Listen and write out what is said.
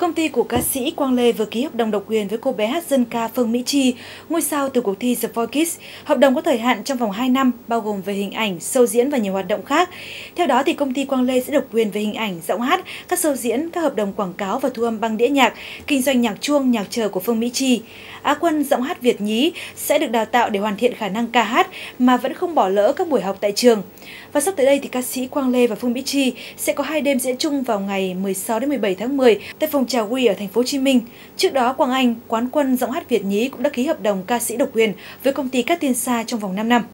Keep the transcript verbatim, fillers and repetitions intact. Công ty của ca sĩ Quang Lê vừa ký hợp đồng độc quyền với cô bé hát dân ca Phương Mỹ Chi, ngôi sao từ cuộc thi The Voice. Hợp đồng có thời hạn trong vòng hai năm, bao gồm về hình ảnh, show diễn và nhiều hoạt động khác. Theo đó, thì công ty Quang Lê sẽ độc quyền về hình ảnh, giọng hát, các show diễn, các hợp đồng quảng cáo và thu âm băng đĩa nhạc, kinh doanh nhạc chuông, nhạc chờ của Phương Mỹ Chi. Á quân giọng hát Việt nhí sẽ được đào tạo để hoàn thiện khả năng ca hát mà vẫn không bỏ lỡ các buổi học tại trường. Và sắp tới đây thì ca sĩ Quang Lê và Phương Mỹ Chi sẽ có hai đêm diễn chung vào ngày mười sáu đến mười bảy tháng mười tại phòng trà Huy ở thành phố Hồ Chí Minh. Trước đó, Quang Anh, quán quân giọng hát Việt nhí cũng đã ký hợp đồng ca sĩ độc quyền với công ty Cát Tiên Sa trong vòng năm năm.